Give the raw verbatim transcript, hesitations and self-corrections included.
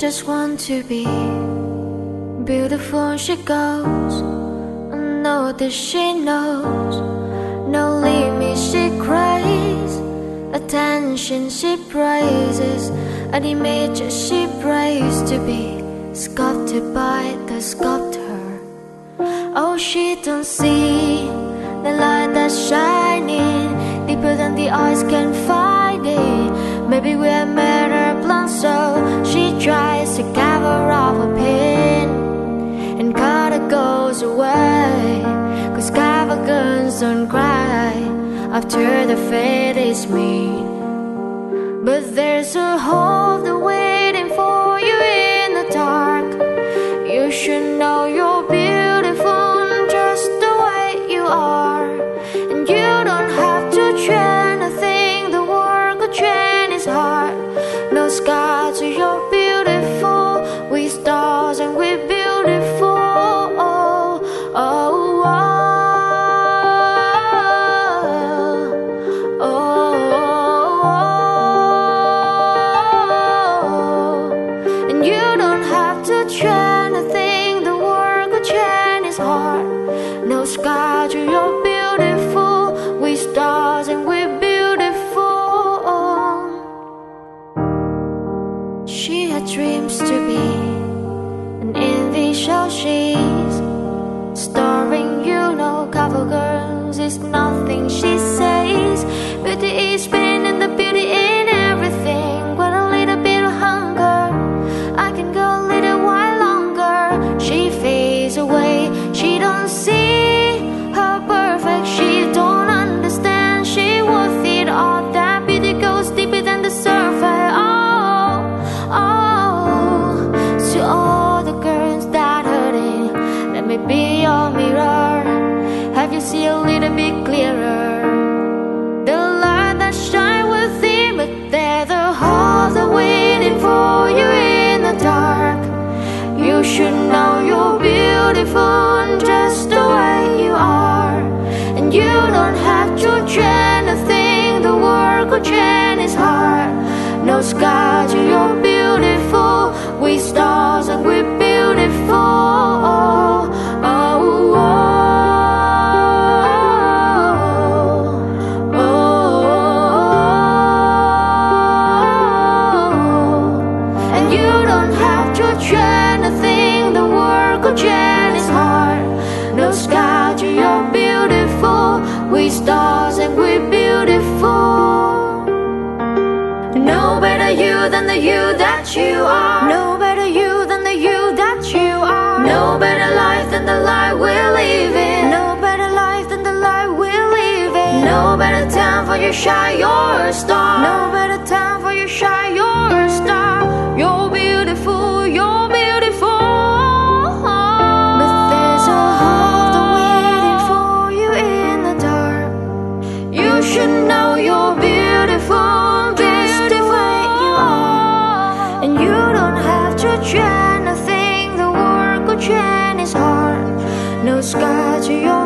just wants to be beautiful. She goes, I know that she knows. No limit she craves, attention she praises, an image she prays to be sculpted by the sculptor. Oh, she don't see the light that's shining deeper than the eyes can find it. Maybe we're made her blunt, so she tries to cover up her pain, and kinda goes away, cause cover girls don't cry after the fate is mean. But there's a hole waiting for you in the dark. You should know you're beautiful just the way you are, and you don't have to train a thing. The work of train is hard. No scars to your beautiful. We stars and we beautiful. Oh, oh. Scars to your beautiful. We stars and we're beautiful. She had dreams to be an indie show. She's starring, you know, cover girls is nothing she says. Beauty is pain and the beauty in everything. But a little bit of hunger, I can go a little while longer. She fades away. She don't see. Be your mirror, have you see a little bit clearer? The light that shines within, but there's the holes are waiting for you in the dark. You should know you're beautiful just the way you are, and you don't have to change a thing. The work of change is hard. No scars, you're beautiful. We stars and we're beautiful. We stars and we're beautiful. No better you than the you that you are. No better you than the you that you are. No better life than the life we're living. No better life than the life we're living. No better time for you shine your star. No better time for you shine your star. You're beautiful, you're beautiful. But there's a hole waiting for you in the dark. You should know you're beautiful just the way you are, and you don't have to change a thing. The work of change is hard. No scars to your